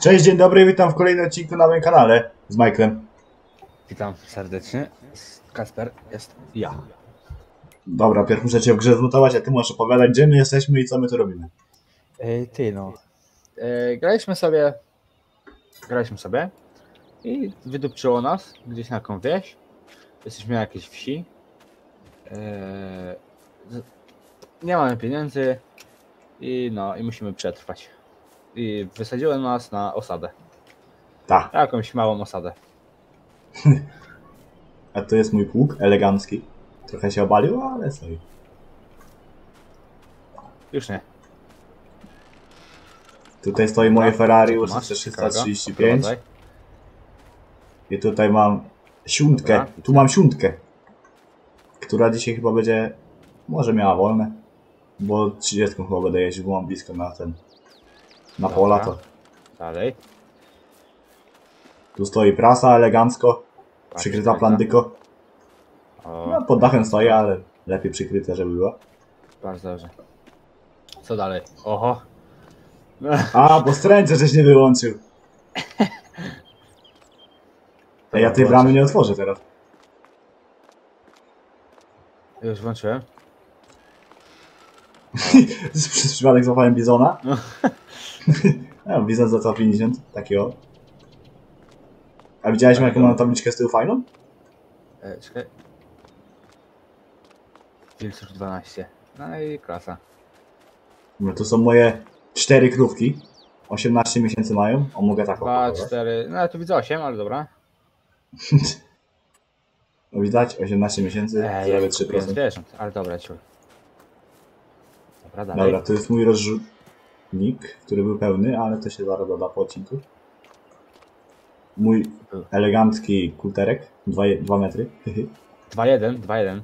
Cześć, dzień dobry, witam w kolejnym odcinku na moim kanale z Mike'em. Witam serdecznie, Kacper jest ja. Dobra, pierw muszę cię w grze zmutować, a ty możesz opowiadać, gdzie my jesteśmy i co my tu robimy. Graliśmy sobie i wydupczyło nas gdzieś na jaką wieś. Jesteśmy na jakiejś wsi. Nie mamy pieniędzy i no i musimy przetrwać. I wysadziłem nas na osadę. Tak. Jakąś małą osadę. A to jest mój pług elegancki. Trochę się obalił, ale sobie. Już nie. Tutaj stoi moje Ferrari U635. I tutaj mam siódkę. Dobra. Tu mam siódkę. Która dzisiaj chyba będzie... Może miała wolne. Bo 30 chyba będę jeździć, bo mam blisko na ten... Na dobra. Pola to. Dalej. Tu stoi prasa elegancko. Przykryta plandyko. No, pod dachem stoi, ale lepiej przykryte, żeby była. Bardzo dobrze. Co dalej? Oho. No. A, bo stręczę żeś nie wyłączył. Ej, ja tej bramy nie otworzę teraz. Już włączyłem. Przez przypadek złapałem bizona. No. No, bizon za co 50, taki o. A widziałeś tak, jaką mam tabliczkę z tyłu fajną? Czekaj. Wilson 12. No i klasa. No to są moje 4 krówki. 18 miesięcy mają. O, mogę taką. 2, 4. No tu widzę 8, ale dobra. No widać, 18 miesięcy, zrobię 3%. Zwierząt, ale dobra, ciul. Dobra, dalej. Dobra, to jest mój rozrzutnik, który był pełny, ale to się zaraz doda po odcinku. Mój elegancki kulterek, 2 metry. 2-1.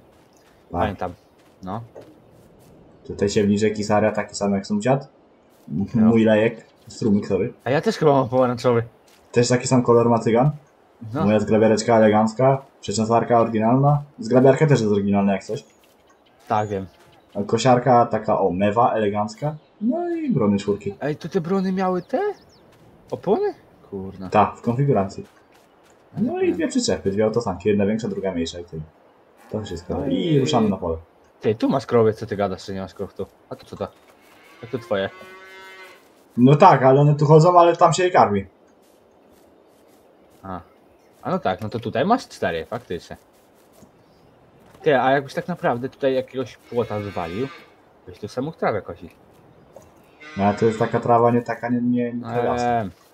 Pamiętam. No. Tutaj się wniżek i Sara, taki sam jak sąsiad. No. Mój lejek, strumik, sorry. A ja też chyba mam pomarańczowy. Też taki sam kolor ma cygan. No. Moja zgrabiareczka elegancka, przeczesarka oryginalna. Zgrabiarka też jest oryginalna jak coś. Tak, wiem. Kosiarka taka o, mewa, elegancka. No i brony czwórki. Ej, to te brony miały te? Opony? Kurna. Tak, w konfiguracji. No i dwie przyczepy, dwie autosanki. Jedna większa, druga mniejsza i tyle. To wszystko. No i ruszamy na pole. Ty, tu masz krowy, co ty gadasz, czy nie masz krow tu? A to co to? Jak to twoje? No tak, ale one tu chodzą, ale tam się je karmi. A no tak, no to tutaj masz 4, faktycznie. Ty, a jakbyś tak naprawdę tutaj jakiegoś płota zwalił, byś tu samych trawę kosił. No ale to jest taka trawa, nie taka, nie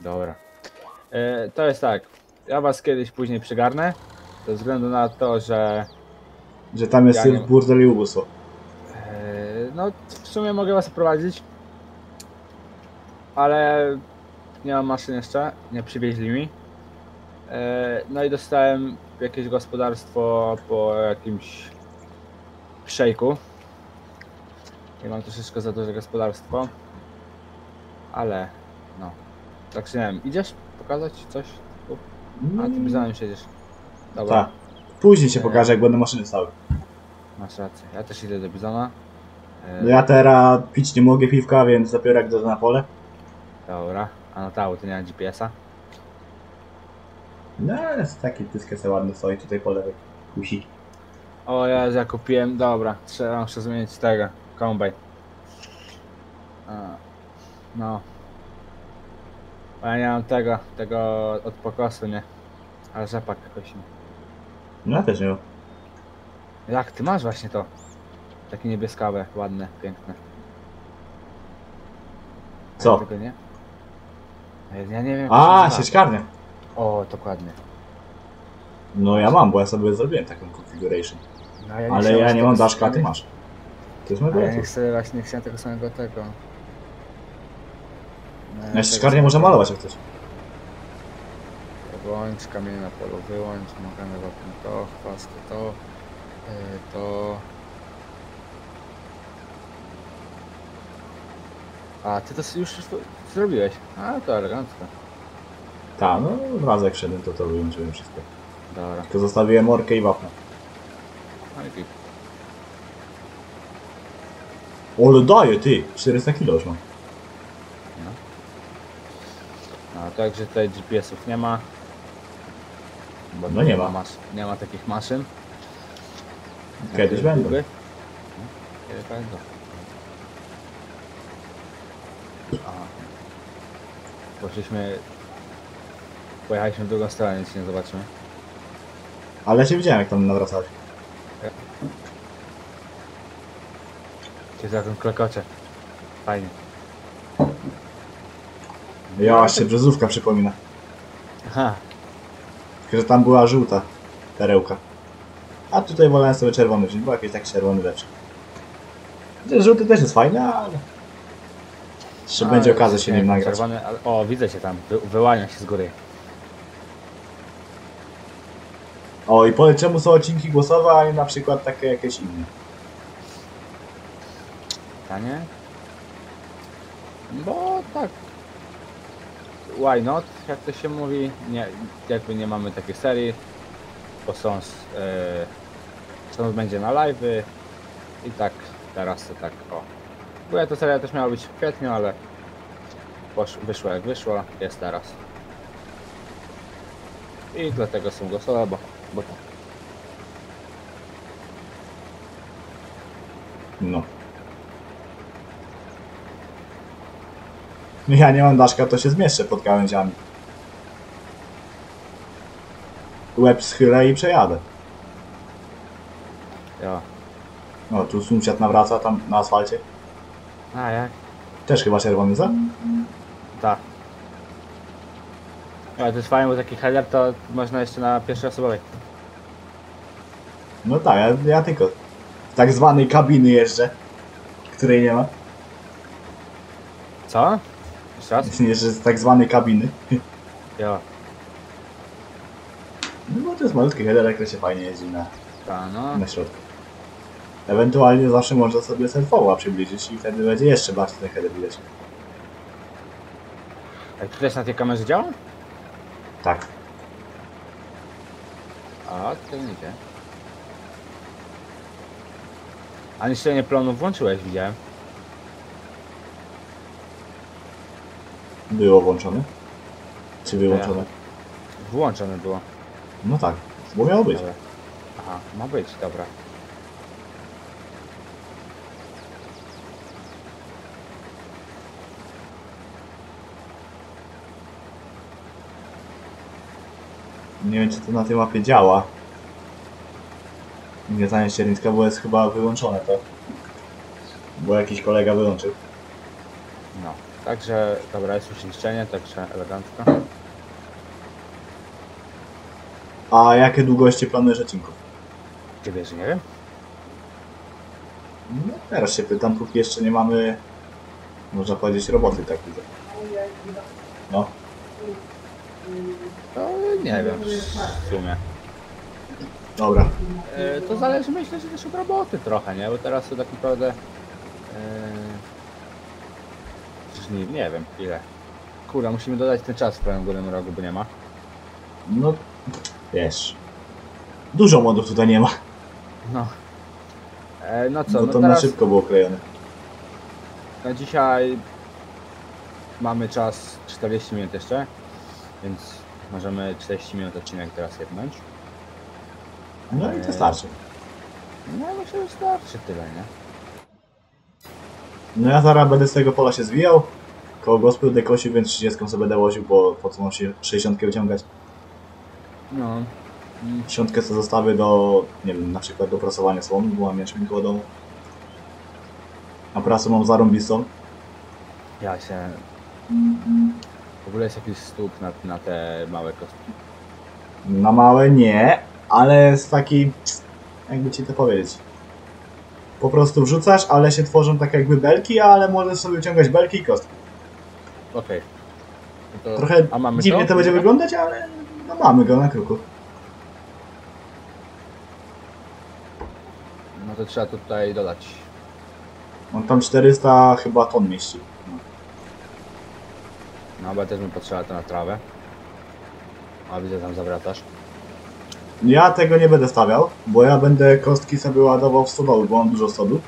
dobra. To jest tak, ja was kiedyś później przygarnę, ze względu na to, że... Że tam jest już burdel i ubóstwo. No, w sumie mogę was prowadzić, ale nie mam maszyn jeszcze, nie przywieźli mi. No i dostałem jakieś gospodarstwo po jakimś szejku. I mam troszeczkę za duże gospodarstwo. Ale no, tak się nie wiem, idziesz pokazać coś? A ty za mną siedzisz. Dobra. Tak. Później się pokaże, jak będą maszyny stały. Masz rację, ja też idę do bizona. No ja teraz pić nie mogę piwka, więc dopiero jak dojdę na pole. Dobra, a no ta, to nie ma GPS-a. No ale taki dyskese ładny stoi tutaj po lewej kusi. O Jezu, ja kupiłem, dobra, trzeba muszę zmienić tego, kombajn. No. Ja nie mam tego od pokosu, nie? Ale rzepak jakoś nie. No ja też nie mam. Jak ty masz właśnie to? Takie niebieskawe, ładne, piękne. Co? Ja tego nie? Ja nie wiem. A, sieczkarnia. O, dokładnie. No ja mam, bo ja sobie zrobiłem taką configuration. No, ja ale ja nie mam daszka, a ty masz. To jest moje. Ja nie chcę właśnie, chciałem tego samego tego. Ja sieczkarnię można malować jak chcesz. Wyłącz kamienie na polu, wyłącz, mogę wapnie to, chwastę to, to... A, ty to już zrobiłeś. A, to elegancko. Tak, no od razu jak szedłem, to wyłączyłem wszystko. Dobra. Tylko zostawiłem orkę i wapno. Ale daję, ty! 400 kg już mam. A także tutaj GPS-ów nie ma. Bo no nie ma. Nie ma takich maszyn. Kiedyś będą. Kiedy będą. Pojechaliśmy w drugą stronę, nic nie zobaczymy. Ale się widziałem, jak tam nawracałeś. Cię za tym klekocze. Fajnie. Ja się brzozówka przypomina. Aha. Tylko że tam była żółta perełka. A tutaj wolałem sobie czerwony wziąć, bo jakieś tak czerwone rzeczy. Żółty też jest fajny, ale... Jeszcze będzie okazja się nim nagrać. Czerwony, o, widzę cię tam, wyłania się z góry. O, i powiem, czemu są odcinki głosowe, a nie na przykład takie jakieś inne? Pytanie? Bo tak... Why not? Jak to się mówi? Nie, jakby nie mamy takiej serii, bo są... Sąs będzie na live'y i tak teraz to tak o. Bo ja ta seria też miała być w kwietniu, ale wyszło jak wyszło, jest teraz. I dlatego są głosowe, bo tak. No. Ja nie mam daszka, to się zmieszczę pod gałęziami. Łeb schylę i przejadę. Ja. No, tu sąsiad nawraca tam na asfalcie. A jak? Też chyba czerwony, za? Tak. Ale to jest fajne, bo taki header to można jeszcze na pierwszej osobowej. No tak, ja tylko w tak zwanej kabiny jeżdżę, której nie ma. Co? Jeszcze raz? Jeżdżę z tak zwanej kabiny. Jo. No bo to jest malutki header, który się fajnie jeździ na środku. Ewentualnie zawsze można sobie selfowa przybliżyć i wtedy będzie jeszcze bardziej ten header widać. A to też na tej kamerze działa? Tak. A, to nie idzie. A niszczenie plonów włączyłeś, widziałem. Było włączone? Czy wyłączone? Włączone było. No tak, bo miało być. Dobra. Aha, ma być, dobra. Nie wiem, czy to na tej mapie działa. Gniatanie ścierniska, bo jest chyba wyłączone to. Bo jakiś kolega wyłączył. No, także dobra, jest już niszczenie, także elegancko. A jakie długości planujesz odcinków? Ty wiesz, nie wiem. No teraz się pytam, póki jeszcze nie mamy, można powiedzieć, roboty tak widzę. No. To nie wiem w sumie. Dobra. To zależy, myślę, że też od roboty trochę, nie? Bo teraz to tak naprawdę... nie wiem ile. Kurwa, musimy dodać ten czas w prawym górnym rogu, bo nie ma. No, wiesz. Dużo modów tutaj nie ma. No. No co, no to teraz... na szybko było klejone. Na dzisiaj... Mamy czas 40 minut jeszcze. Więc możemy 40 minut odcinek teraz jednąć. No i to starczy. No myślę, że starczy tyle, nie? No ja zaraz będę z tego pola się zwijał. Koło gospy będę kosił, więc 30 sobie będę łoził, bo po co mam się 60 wyciągać? No. 60 sobie zostawię do, nie wiem, na przykład do prasowania słon, bo mam jęczmień koło domu. A prasę mam zarąbistą. Ja się... W ogóle jest jakiś stóp na te małe kostki? Na małe nie, ale jest taki, jakby ci to powiedzieć. Po prostu wrzucasz, ale się tworzą tak jakby belki, ale możesz sobie wyciągać belki i kostki. Okej. Okay. Trochę dziwnie to będzie wyglądać, ale no mamy go na kruku. No to trzeba tutaj dodać. On tam 400 chyba ton mieści. No, bo też bym potrzeba to na trawę. A widzę, tam zawracasz. Ja tego nie będę stawiał, bo ja będę kostki sobie ładował w stodoły, bo mam dużo sodu.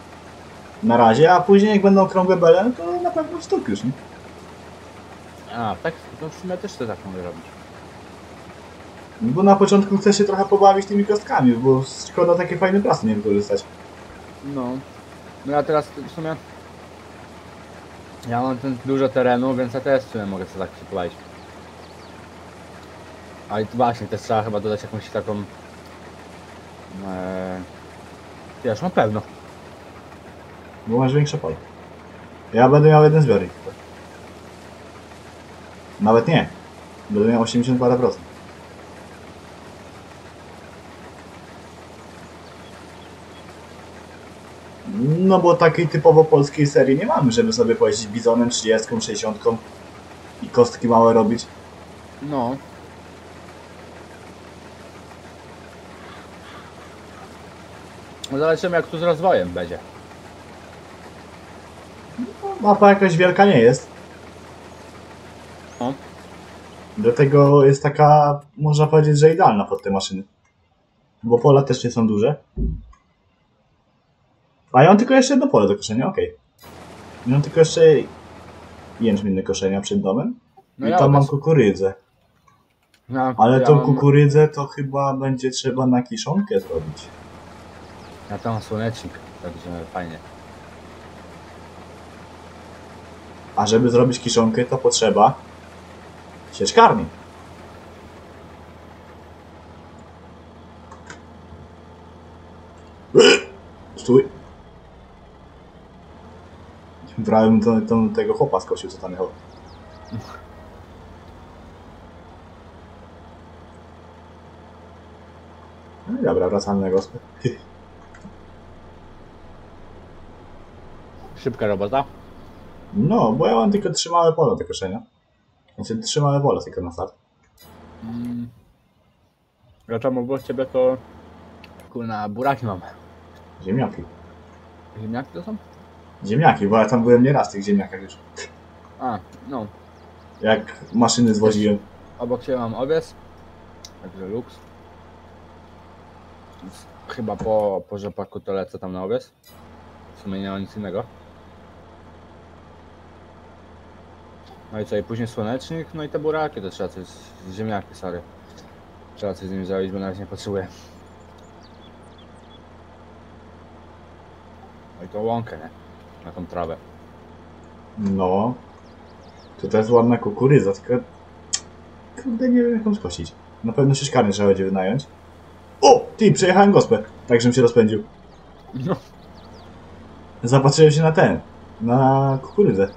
Na razie, a później jak będą krągłe bele, to na pewno w stóp już, nie? A, tak? To w sumie też to tak mogę robić. Bo na początku chcę się trochę pobawić tymi kostkami, bo szkoda takie fajne prasy nie wykorzystać. No. No ja teraz w sumie... Ja mam dużo terenu, więc ja też w sumie mogę sobie tak przypalić. Ale właśnie też trzeba chyba dodać jakąś taką... Wiesz, na pewno. Bo masz większe pole. Ja będę miał jeden zbiornik. Nawet nie. Będę miał 80 parę procent. No bo takiej typowo polskiej serii nie mamy, żeby sobie pojeździć bizonem, 30, 60 i kostki małe robić. No. Zobaczymy jak tu z rozwojem będzie. No, mapa jakaś wielka nie jest. No. Dlatego jest taka, można powiedzieć, że idealna pod te maszyny. Bo pola też nie są duże. A ja mam tylko jeszcze jedno pole do koszenia, okej. Okay. Mam tylko jeszcze jęczmień do koszenia przed domem. No i ja tam mam kukurydzę. No, ale ja tą kukurydzę to chyba będzie trzeba na kiszonkę zrobić. Ja tam słonecznik, także fajnie. A żeby zrobić kiszonkę to potrzeba sieczkarni. Stój. Prawie bym tego chłopa skosił, co tam jechał. No i dobra, wracamy na gospę. Szybka robota? No, bo ja mam tylko 3 małe pola do koszenia. Znaczy 3 małe pola tylko na start. Ja tam obok ciebie to... Kurna, buraki mam. Ziemniaki. Ziemniaki to są? Ziemniaki, bo ja tam byłem nieraz w tych ziemniakach już. A, no. Jak maszyny zwoziłem. Obok się mam owiec. Także luks. Chyba po rzepaku to lecę tam na owiec. W sumie nie ma nic innego. No i co, i później słonecznik, no i te buraki to trzeba coś, ziemniaki, sorry. Trzeba coś z nimi zrobić, bo na razie nie potrzebuję. No i tą łąkę, nie? Na tą trawę. No. To też ładna kukurydza, tylko... Kurde, nie wiem jaką skosić. Na pewno sieczkarnię trzeba będzie wynająć. O! Ty, przejechałem gospę. Tak, żebym się rozpędził. No. Zapatrzyłem się na ten. Na kukurydzę.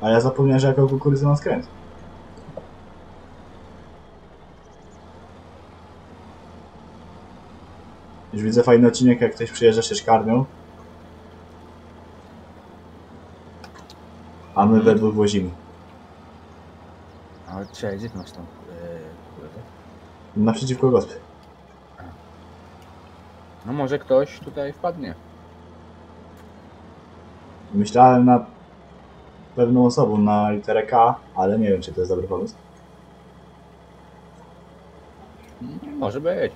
A ja zapomniałem, że jaką kukurydzę mam skręt. Już widzę fajny odcinek, jak ktoś przyjeżdża sieczkarnią. A my we dwóch wozimy. Ale trzeba gdzie masz tam kukurydzę? Naprzeciwko gospy. No może ktoś tutaj wpadnie. Myślałem nad pewną osobą na literę K, ale nie wiem czy to jest dobry pomysł. Może być.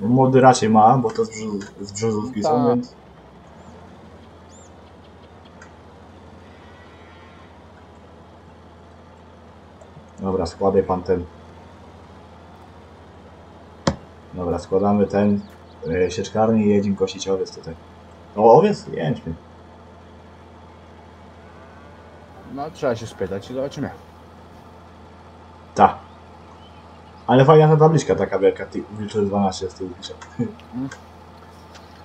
Młody raczej ma, bo to z brzozówki ta. Są, więc... Dobra, składaj pan ten. Dobra, składamy ten sieczkarny i jedziemy kosić owiec tutaj. O, owiec? Jęczmień. No, trzeba się spytać i zobaczymy. Tak. Ale fajna ta tabliczka taka wielka, Wilczor 12 z tyłu pisze.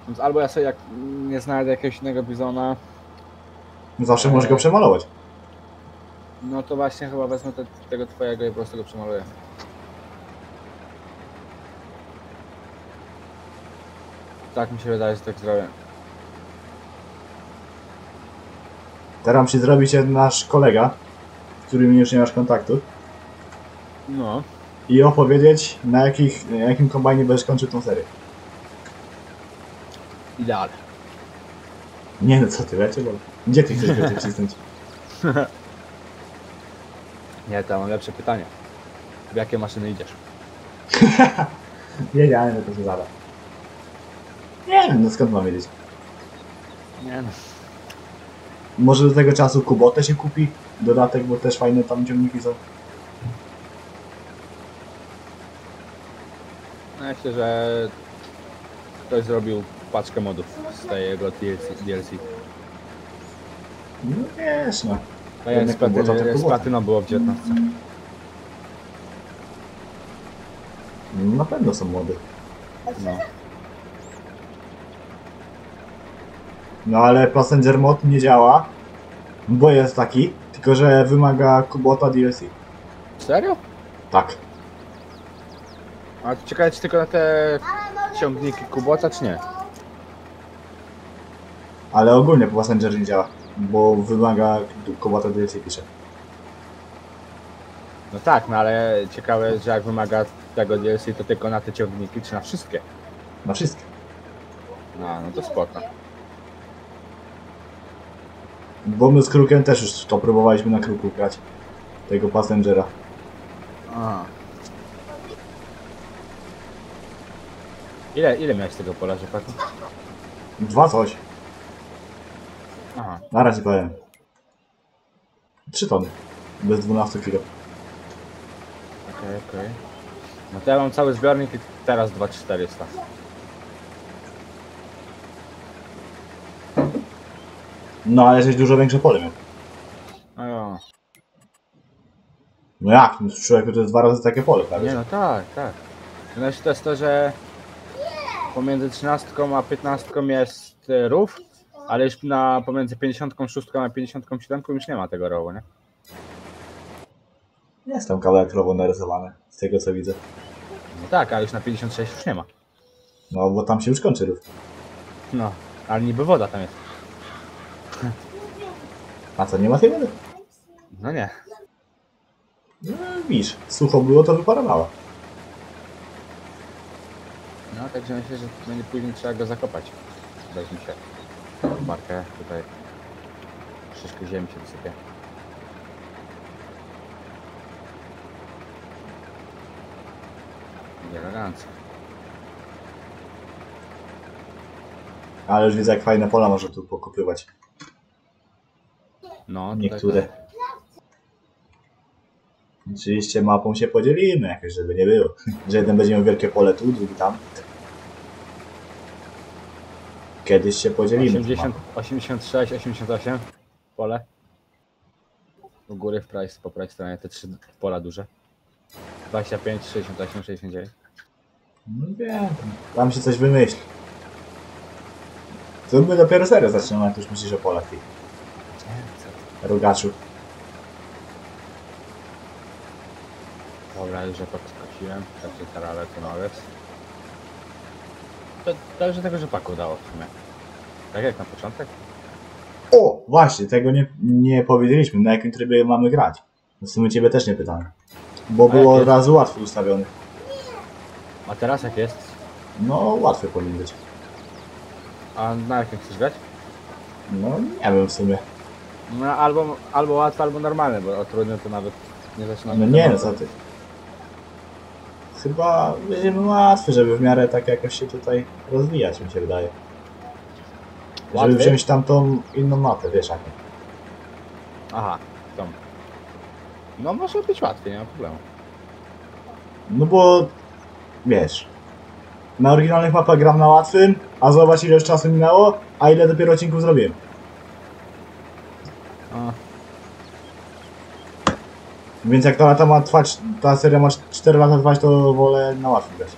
Więc albo ja sobie jak nie znajdę jakiegoś innego bizona... Zawsze możesz go przemalować. No to właśnie chyba wezmę tego twojego i po prostu go przemaluję. Tak mi się wydaje, że tak zrobię. Teraz musi zrobić nasz kolega, z którym już nie masz kontaktu. No. I opowiedzieć, na jakim kombajnie będziesz kończył tą serię. Idealnie. Nie no, co ty, lecie, bo... Gdzie ty chcesz go przycisnąć? Nie, to mam lepsze pytanie. W jakie maszyny idziesz? Nie, to się zada. Nie wiem, no skąd mam wiedzieć. Nie no. Może do tego czasu Kubotę się kupi? Dodatek, bo też fajne tam ciągniki są. Myślę, że ktoś zrobił paczkę modów z tego DLC. No wiesz, no. A jak z platyną było w 19. Na pewno są mody. No. No ale Passenger Mod nie działa, bo jest taki, tylko że wymaga Kubota DLC. Serio? Tak. A czekaj, czy tylko na te ciągniki Kubota, czy nie? Ale ogólnie Passenger nie działa, bo wymaga Kubota DLC, pisze. No tak, no ale ciekawe, że jak wymaga tego DLC, to tylko na te ciągniki, czy na wszystkie? Na wszystkie. No, no to spoko. Bo my z Krukiem też już to próbowaliśmy na Kruku grać. Tego Passengera. A. Ile miałeś tego pola, że tak? 2 coś. Aha. Na razie powiem. 3 tony. Bez 12 kg. Okej, okej. No to ja mam cały zbiornik i teraz 2400. No ale jesteś dużo większe pole miał. No. No jak? Człowieku to jest 2 razy takie pole, prawda? Nie no tak, tak. Znaczy to jest to, że pomiędzy 13 a 15 jest rów, ale już na pomiędzy 56 a 57 już nie ma tego rowu, nie? Jest tam kawałek rowu narysowany, z tego co widzę. No tak, ale już na 56 już nie ma. No bo tam się już kończy rów. No, ale niby woda tam jest. A co, nie ma tej wody? No nie. No widzisz, sucho było, to wyparowało. No także myślę, że będzie później trzeba go zakopać. Weźmy się markę, tutaj troszeczkę ziemi się wysypie. Elegancko. Ale już widzę, jak fajne pola może tu pokopywać. No, niektóre. Tak. Oczywiście mapą się podzielimy jakoś, żeby nie było. Że jeden będzie miał wielkie pole tu, drugi tam. Kiedyś się podzielimy. 80, 86, 88 pole. U góry w prawej, po prawej stronie te 3 pola duże. 25, 68, 69. No wiem, tam się coś wymyśli. To my dopiero serio zaczynamy, jak już myślisz o polach. Rogaczu. Dobra, już rzepak skosiłem, także tarale to nawet. To dobrze tego rzepaku dało w sumie. Tak jak na początek. O! Właśnie, tego nie powiedzieliśmy, na jakim trybie mamy grać. W sumie ciebie też nie pytałem. Bo było od razu łatwy ustawiony. A teraz jak jest? No, łatwy powinien być. A na jakim chcesz grać? No, nie wiem w sumie. No albo łatwe, albo normalne, bo trudno to nawet nie zaczynamy. No nie, no co ty. Chyba będziemy łatwy, żeby w miarę tak jakoś się tutaj rozwijać, mi się wydaje. Łatwy? Żeby wziąć tamtą inną mapę, wiesz jaką. Aha, tą. No może być łatwiej, nie ma problemu. No bo, wiesz, na oryginalnych mapach gram na łatwym, a zobacz ile już czasu minęło, a ile dopiero odcinków zrobiłem. A. Więc jak ta seria ma 4 lata trwać, to wolę na łatwym grać.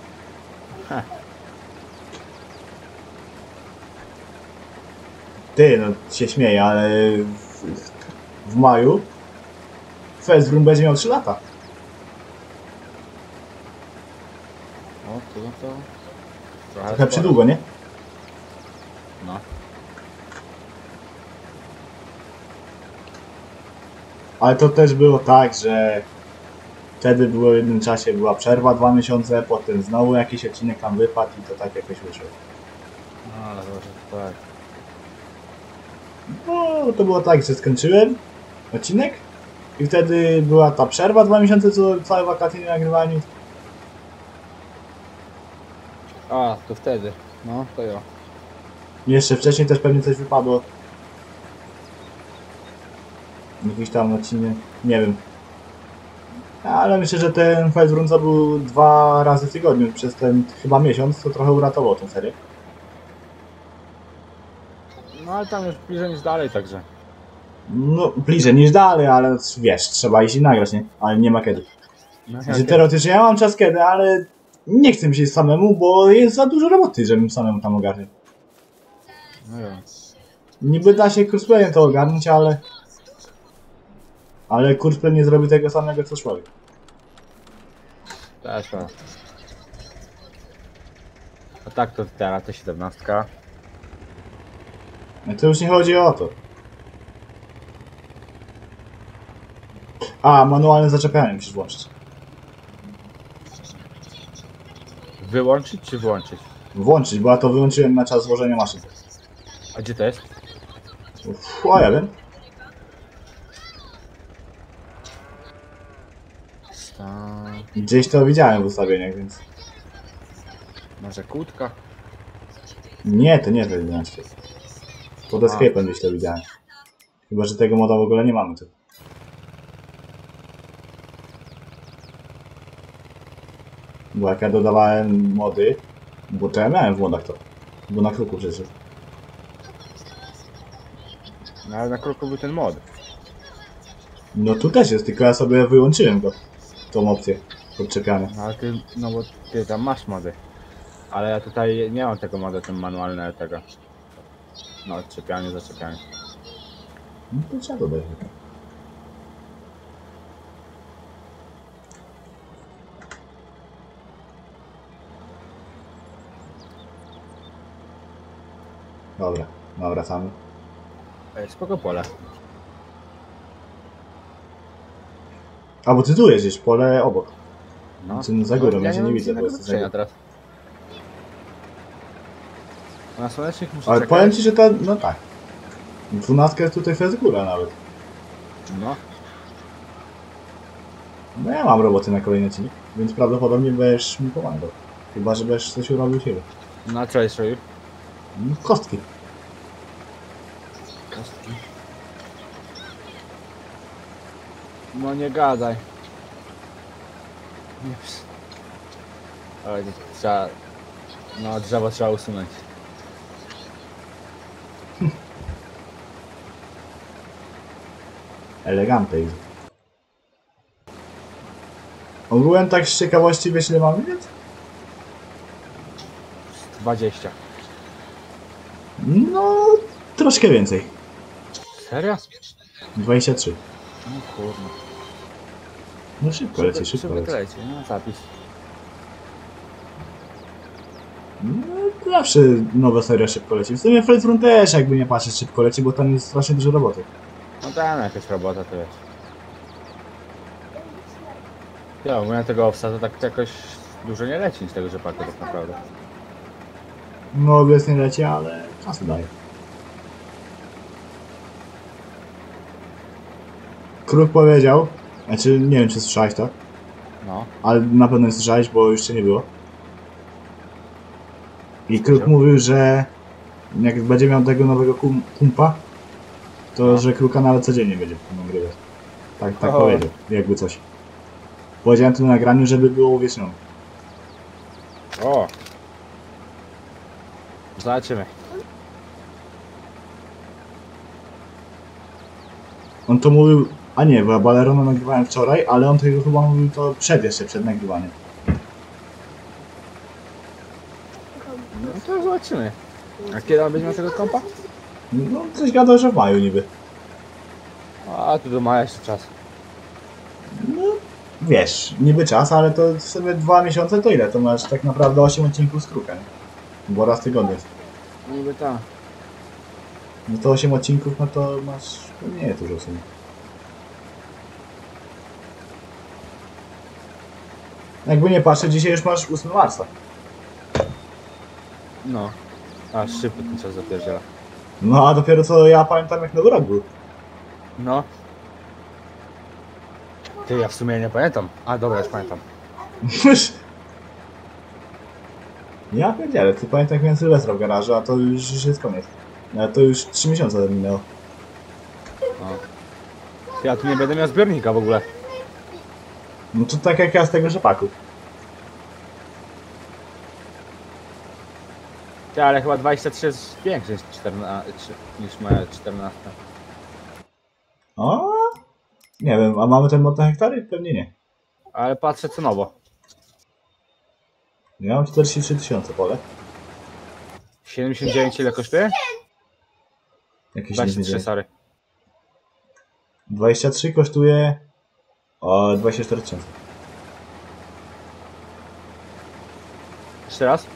Ty, no się śmieję, ale w maju Festgrum będzie miał 3 lata. O, to... Trochę przydługo, nie? No. Ale to też było tak, że wtedy było w jednym czasie była przerwa 2 miesiące, potem znowu jakiś odcinek tam wypadł i to tak jakoś wyszło. No ale może tak. No to było tak, że skończyłem odcinek i wtedy była ta przerwa 2 miesiące, co całe wakacje nie nagrywali. A, to wtedy. No, to ja. Jeszcze wcześniej też pewnie coś wypadło. Jakiś tam odcinek, nie wiem. Ale myślę, że ten Fred fronte był 2 razy w tygodniu przez ten chyba miesiąc, to trochę uratowało tę serię. No ale tam już bliżej niż dalej, także. No bliżej niż dalej, ale wiesz, trzeba iść i nagrać, nie? Ale nie ma kiedy. Znaczy, teoretycznie ja mam czas kiedy, ale nie chcę mi się samemu, bo jest za dużo roboty, żebym samemu tam ogarniał. No ja. Niby da się kursplayem to ogarnąć, ale... Ale kurczę, nie zrobi tego samego co człowiek. Też tak. A tak to teraz to 17. No to już nie chodzi o to. A, manualne zaczepianie musisz włączyć. Wyłączyć czy włączyć? Włączyć, bo ja to wyłączyłem na czas złożenia maszyn. A gdzie to jest? O, ja wiem. Gdzieś to widziałem w ustawieniach, więc... Może kłódka? Nie, to nie to jest inaczej. Pod escape'em gdzieś to widziałem. Chyba, że tego moda w ogóle nie mamy tu. Bo jak ja dodawałem mody, bo to ja miałem w modach to. Bo na Kruku przecież. No ale na Kruku był ten mod. No tu też jest, tylko ja sobie wyłączyłem go. Tą opcję podczepianą. Ale ty, no bo ty tam masz mody. Ale ja tutaj nie mam tego modu, ten manualny tego. No odczepianie, zaczepianie. No to trzeba dodać. Dobra, wracamy. Spoko pole. A bo ty tu jedziesz, pole obok. No, za górą, ja się nie widzę, bo jest za teraz. Na słonecznik muszę. Ale czekać. Powiem ci, że ta, no tak. 12 jest tutaj przez górę nawet. No. No ja mam roboty na kolejny odcinek, więc prawdopodobnie będziesz mi pomagał. Chyba, że będziesz coś urobił siebie. No a co jest robił? Kostki. No nie gadaj. Nie. Ale trzeba... No drzewo trzeba usunąć. Eleganty. Ogółem tak z ciekawości wiesz ile mam minut? 20. No... Troszkę więcej. Serio? 23. No kurwa. No szybko leci, szybko leci. No zapis. No zawsze nowa seria szybko leci. W sumie Fred fronte też jakby nie patrzeć szybko leci, bo tam jest strasznie dużo roboty. No tam jakaś robota to jest. Ja ogólnie tego obsadu tak jakoś dużo nie leci z tego rzepaku tak naprawdę. No obecnie leci, ale czas daje. Kruk powiedział, znaczy nie wiem czy słyszałeś tak? No. Ale na pewno nie słyszałeś, bo jeszcze nie było. I Kruk mówił, że jak będzie miał tego nowego kumpa, to no. Że Kruka nawet codziennie będzie nagrywać. Tak, tak powiedział, jakby coś. Powiedziałem tu na nagraniu, żeby było uwiecznione. O! Zobaczymy. On to mówił... A nie, bo ja Balerona nagrywałem wczoraj, ale on tego chyba mówił to jeszcze przed nagrywaniem. No to zobaczymy. A kiedy on będzie miał tego kompa? No coś gadał, że w maju niby. A tu do maja jeszcze czas. No wiesz, niby czas, ale to sobie 2 miesiące to ile? To masz tak naprawdę 8 odcinków z Kruka, nie? Bo raz tygodnie jest. Niby tak. No to 8 odcinków, no to masz... nie jest dużo w sumie. Jakby nie patrzę, dzisiaj już masz 8 marca. No. A szybko ten czas zapierdziela. No a dopiero co ja pamiętam jak nowy rok był. No. Ty, ja w sumie nie pamiętam. A dobra, już pamiętam. Ja pierdzielę, ty pamiętam jak miałem Sylwestra w garażu, a to już jest koniec. To już 3 miesiące minęło. Ja tu nie będę miał zbiornika w ogóle. No to tak jak ja z tego rzepaku. Ja, ale chyba 23 jest większe niż moja 14. O, nie wiem, a mamy ten mod na hektary? Pewnie nie. Ale patrzę cenowo. Ja mam 43 000 pole. 79 ile kosztuje? Jakieś 23, sorry. 23 kosztuje... O, 24 000. Jeszcze raz?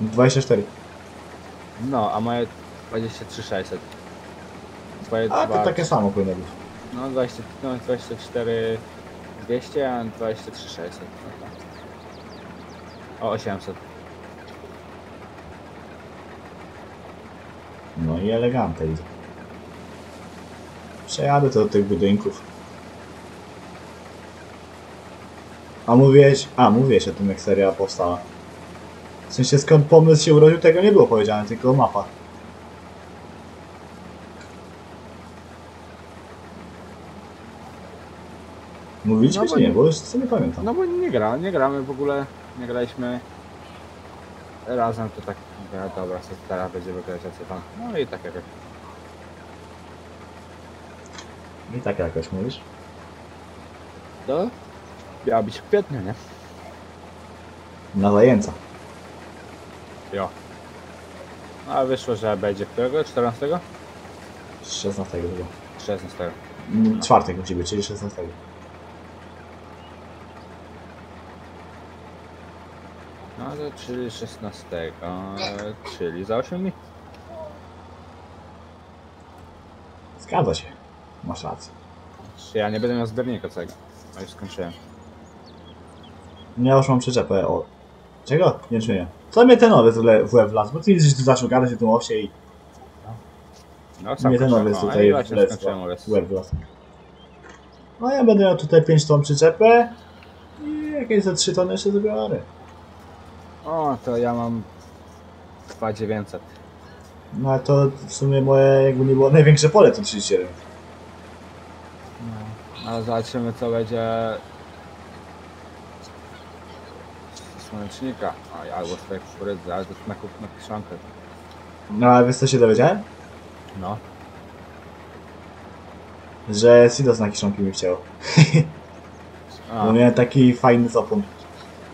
24. No, a moje 23 600. Twoje a 2... to takie samo powinno być. No, 24 200, a 23 600. O, 800. No i elegante idzie. Przejadę to do tych budynków. A mówiłeś o tym, jak seria powstała. W sensie skąd pomysł się urodził, tego nie było powiedziane, tylko mapa. Mówiliśmy, no, czy nie, bo już co nie pamiętam. No bo nie gramy w ogóle, nie graliśmy razem, to tak, dobra, teraz będziemy grać, co tam, no i tak jakoś. I tak jakoś mówisz? To miała być w kwietniu, nie? Na zajęca. Jo. A wyszło, że będzie którego? 14? 16 chyba. 16. No. Czwartek musi być, czyli 16. No to czyli 16, czyli za 8 dni. Zgadza się. Masz rację. Ja nie będę miał zbiornika całego, a już skończyłem. Ja już mam przyczepę o... Czego? Nie czuję. Co mnie ten nowy w łeb wlazł, bo ty zaczął gadać o tym owsie i... No sam mnie ten nowy tutaj w łeb wlazł. No ja będę miał tutaj 5 ton przyczepę i jakieś za 3 tony jeszcze zbiorę. O, to ja mam 2900. No ale to w sumie moje, jakby nie było, największe pole to 37. No, ale zobaczymy co będzie... Słonecznika, albo z tej kukurydzy, ale to jest na kiszonkę. No ale wiesz co się dowiedziałem? No. Że Sidos na kiszonki mi chciał. Bo miałem taki fajny zapon.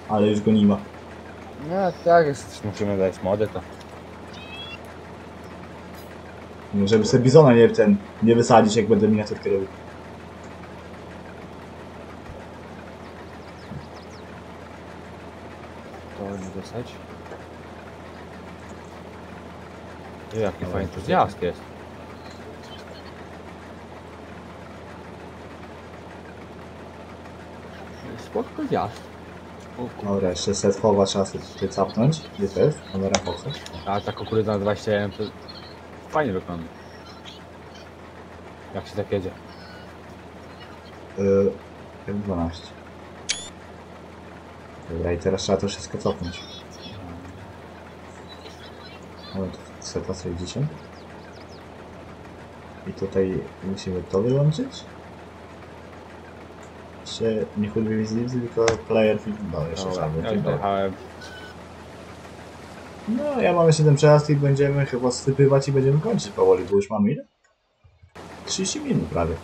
Ale już go nie ma. No tak, musimy dać mody to. Żeby sobie bizona nie wysadzić, jak będę miniaturkę robił. Dostać. Jaki fajny tu zjazd jest. Spoko zjazd. Dobra, jeszcze set chowa trzeba sobie tutaj capnąć. Gdzie to jest? Kamera Foxa. A ta kukurydza na 21 to fajnie wygląda. Jak się tak jedzie? 12. Dobra, i teraz trzeba to wszystko cofnąć. Mamy tu seta 60. I tutaj musimy to wyłączyć. Jeszcze nie chudby wizyty, tylko player film. No, jeszcze trzeba wyłączyć. No, ja mam jeszcze ten przejazd i będziemy chyba sypywać i będziemy kończyć powoli, bo już mamy ile? 30 minut prawie.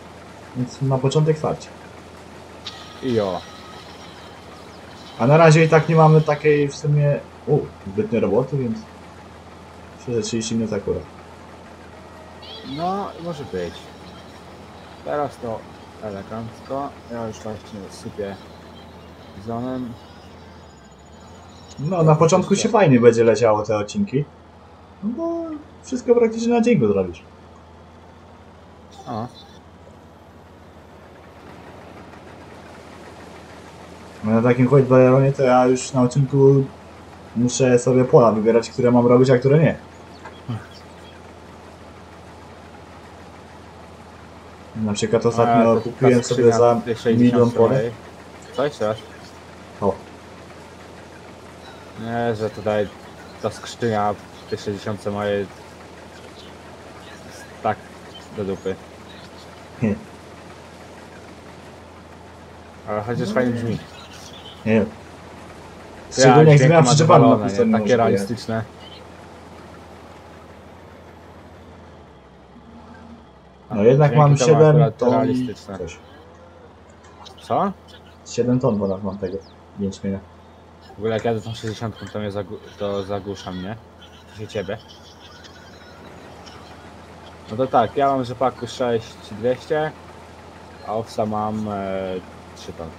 Więc na początek starcie. Jo. A na razie i tak nie mamy takiej w sumie zbytniej roboty, więc myślę, że 30 minut akurat. No, może być. Teraz to elegancko. Ja już właśnie sypię bizonem. No, na początku się fajnie będzie leciało te odcinki. No bo wszystko praktycznie na dzień go zrobisz. A. Na takim Hoyt-Bayeronie to ja już na odcinku muszę sobie pola wybierać, które mam robić, a które nie. Na przykład ostatnio kupiłem sobie za 1 000 000 pole. Coś? O. Nie, że tutaj ta skrzynia w tej 60 mojej tak do dupy. Ale chociaż fajnie brzmi. Nie. Szczególnie jak zmiana przyczepalna. Takie realistyczne. No jednak mam 7 ton i coś. Co? 7 ton ponad mam tego jęczmienia. W ogóle jak jadę tą 60 to mnie zagłusza mnie. Czy ciebie? No to tak, ja mam rzepaku 6200, a owca mam 3 ton.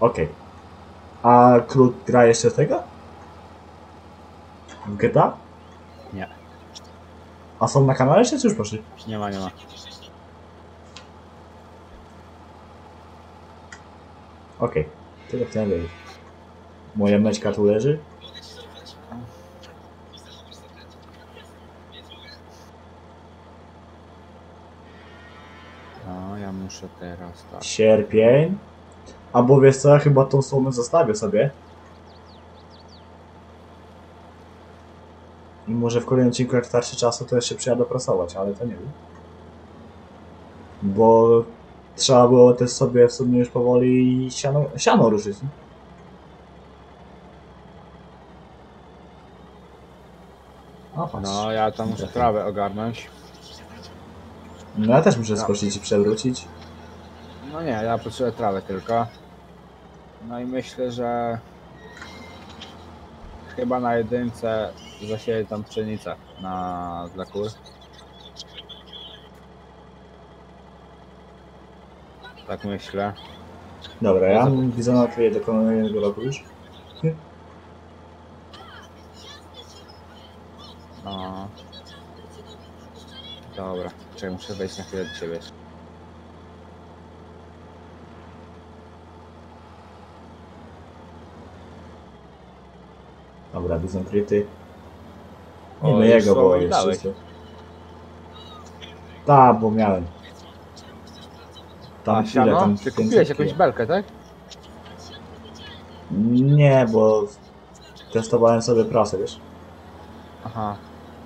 Okej. Okay. A Kruk gra jeszcze tego? W GTA? Nie. A są na kanale jeszcze, czy już poszli? Nie ma, nie ma. Okej. Okay. Tyle chciałem wiedzieć. Moja meczka tu leży. No, ja muszę teraz tak. Sierpień. Albo wiesz co, ja chyba tą słomę zostawię sobie. I może w kolejnym odcinku, jak starszy czasu, to jeszcze przyjadę prasować, ale to nie wiem. Bo trzeba było też sobie w sumie już powoli siano ruszyć. O, no, ja tam muszę trawę ogarnąć. No ja też muszę skoczyć i przewrócić. No nie, ja potrzebuję trawę tylko. No i myślę, że chyba na jedynce zasieję tam pszenicę dla kur. Tak myślę. Dobra, ja widzę na twoje dokonanie jednego roku już. No. Dobra, czekaj, muszę wejść na chwilę do ciebie. Dobra, widzą kryty. Nie no jego, bo jeszcze. Ta, bo miałem. Tam siano? Tam ty kupiłeś jakąś belkę, tak? Nie, bo testowałem sobie prasę, wiesz. Aha.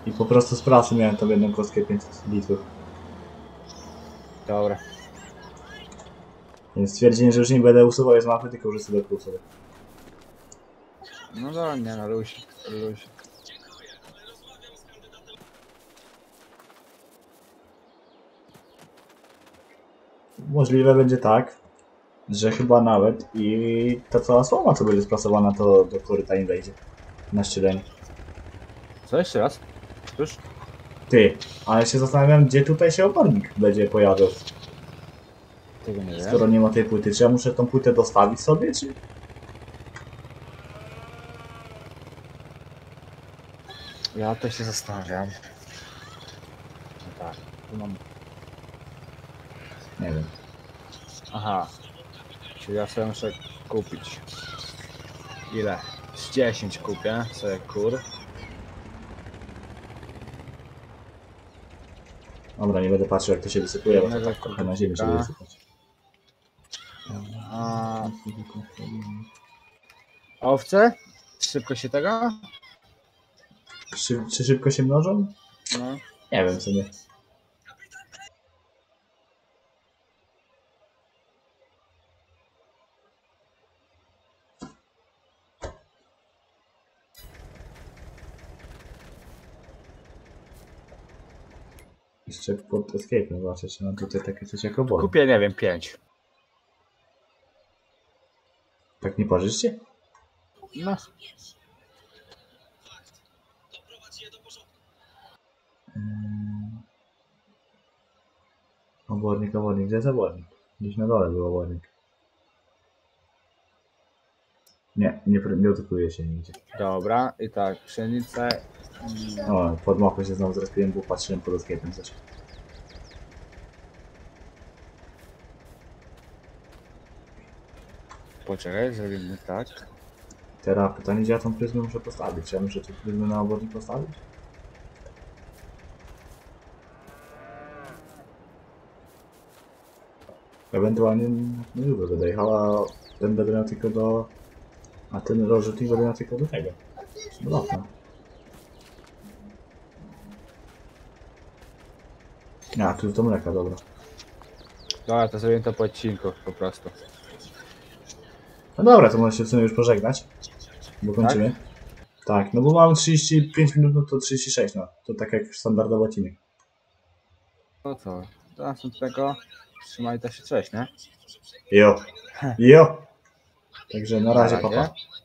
I po prostu z prasy miałem tam jedną kostkę 500 litrów. Dobra. Więc stwierdziłem, że już nie będę usuwał z mapy, tylko już sobie kupię sobie. No dobra, nie no, luź. Możliwe będzie tak, że chyba nawet i ta cała słoma, co będzie sprasowana, to do koryta nie wejdzie. Na szczytanie. Co jeszcze raz? Już? Ty, ale się zastanawiam, gdzie tutaj się opornik będzie pojawiał. Tego nie wiem. Skoro nie ma tej płyty, czy ja muszę tą płytę dostawić sobie, czy? Ja to się zastanawiam. No tak, tu mam... Nie wiem. Aha. Czyli ja sobie muszę kupić. Ile? Z 10 kupię sobie kur. Dobra, nie będę patrzył, jak to się wysypuje, bo tak trochę na ziemi się wysypać. A owce? Szybko się tego? Czy szybko się mnożą? No. Nie wiem sobie. Jeszcze pod escape'em zobaczę, czy mam tutaj takie coś jak oboje. Kupię, nie wiem, 5. Tak nie pożyczcie? No. Obornik, gdzie jest obornik? Gdzieś na dole był obornik. Nie odkuje się nigdzie. Dobra, i tak, pszenicę. O, pod mapę się znowu zrespiłem, bo patrzyłem pod escape'em coś. Poczekaj, zrobimy tak. Teraz pytanie, gdzie ja tą pryzmę muszę postawić? Czy ja muszę tą pryzmę na obornik postawić? Ewentualnie nie lubię będę jechał, a ten będę miał tylko do... A ten rozrzutnik będę miał tylko do tego. Do lata. A, tu jest do mleka, dobra. Dobra, to zrobię to po odcinku, po prostu. No dobra, to możesz się w sumie już pożegnać. Bo kończymy. Tak, tak no bo mam 35 minut, no to 36, no. To tak jak standardowy odcinek. No co, teraz od tego trzymaj to się coś, nie? Jo. Jo. Także na razie, papa.